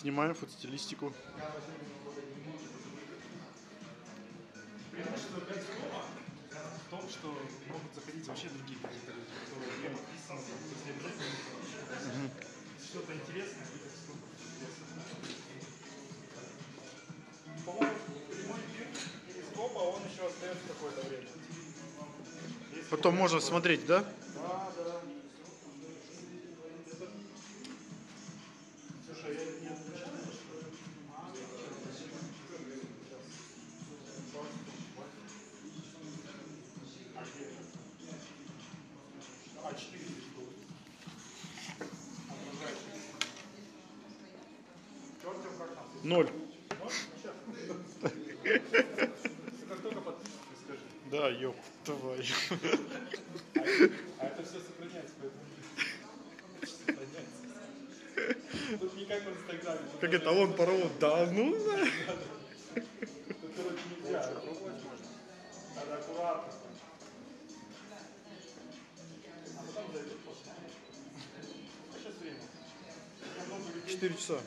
Снимаем фотостилистику. Преимущество дома в том, что могут заходить вообще другие какие-то люди, которые не подписаны, что-то интересное. По-моему, прямой эфир перископа, он еще остается какое-то время. Потом можно смотреть, да? Да, да. Ноль. Да, ёб твою. А это все сохраняется, поэтому. Тут не как в Инстаграме. Как это, он пароль? Да, ну. Тут, короче, нельзя. Пробовать можно. Надо аккуратно. А потом зайдет после. А сейчас время. 4 часа.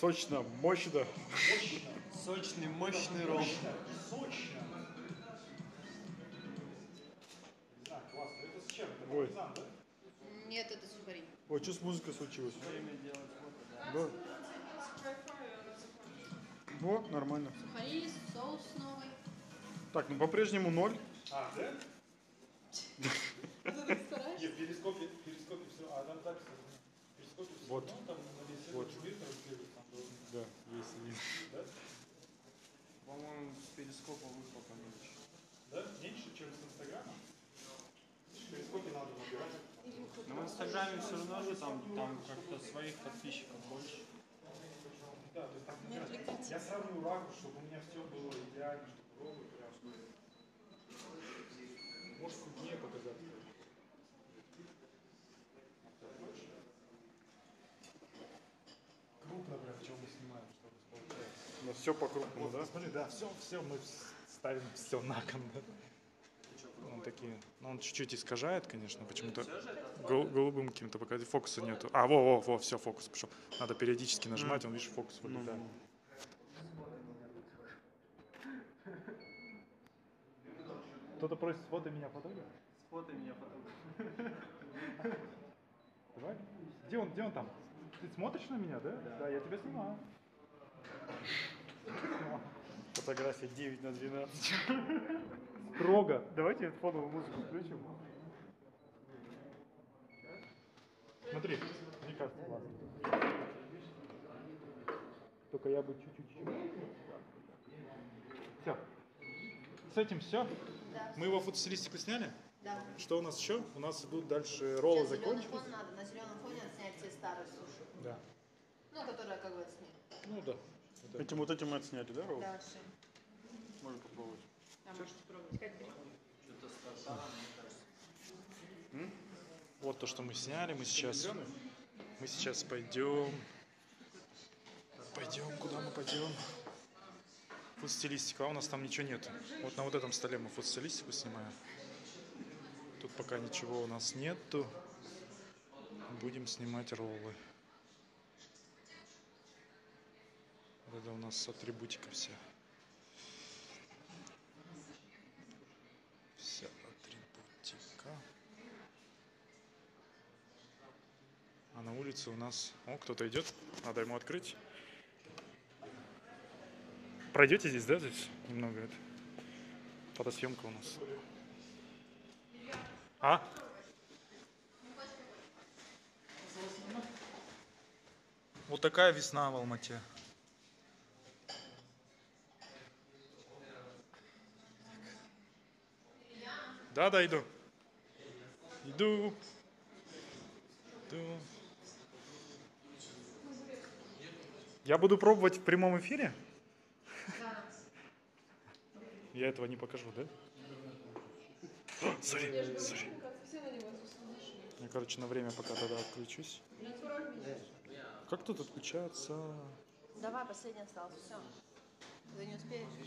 Сочно, мощно. Сочный, мощный ролл. Сочно. Да, классно. Это с чем? Ой. Нет, это сухари. Ой, что с музыкой случилось? Да. Вот, нормально. Сухари, соус новый. Так, ну по-прежнему 0. А, да? Нет, в перископе все. А там так все. Вот. Вот. Да, есть. По-моему, с перископа вышло поменьше. Да? Меньше, чем с Инстаграма? В перископе надо выбирать. Но в Инстаграме все равно же там как-то своих подписчиков больше. Да, то есть там, например, я сравню рамку, чтобы у меня все было идеально, чтобы ровно прям что-то. Может, крупнее показать. Крупно прям, в чем мы снимаем, чтобы получается. Но все по-крупному, вот, да? Смотри, да, все мы ставим все на кон. Он такие, ну он чуть-чуть искажает, конечно, почему-то голубым каким-то, пока фокуса нету. А, во, все, фокус пошел. Надо периодически нажимать, он, видишь, фокус вылетает. Кто-то просит, сфоткай меня фотограф? Сфоткай меня фотограф. Давай. Где он там? Ты смотришь на меня, да? Да, я тебя снимаю. Фотография 9:12. Строго. Давайте фоновую музыку включим. Смотри, мне кажется, классно. Только я бы чуть-чуть. Все. С этим все. Да. Мы его фотостилистику сняли? Да. Что у нас еще? У нас идут дальше роллы закончились. На зеленом фоне надо снять все старые суши. Да. Ну, которые как бы отсняли. Ну да. Вот этим мы отсняли, да, роллы? Да, все. Можно попробовать. А можете пробовать. Что-то стартовало, мне кажется. Вот то, что мы сняли. Мы сейчас пойдем. Куда мы пойдем? Фотостилистика. А у нас там ничего нет. Вот на вот этом столе мы фотостилистику снимаем. Тут пока ничего у нас нету. Будем снимать роллы. Вот это у нас атрибутика вся. А на улице у нас... О, кто-то идет. Надо ему открыть. Пройдете здесь, да? Здесь немного это. Фотосъемка у нас. А? Вот такая весна в Алмате. Да, иду. Иду. Я буду пробовать в прямом эфире? Да. Я этого не покажу, да? Сори. Я, короче, на время пока тогда отключусь. Как тут отключаться? Давай, последний остался, все. Ты не успеешь.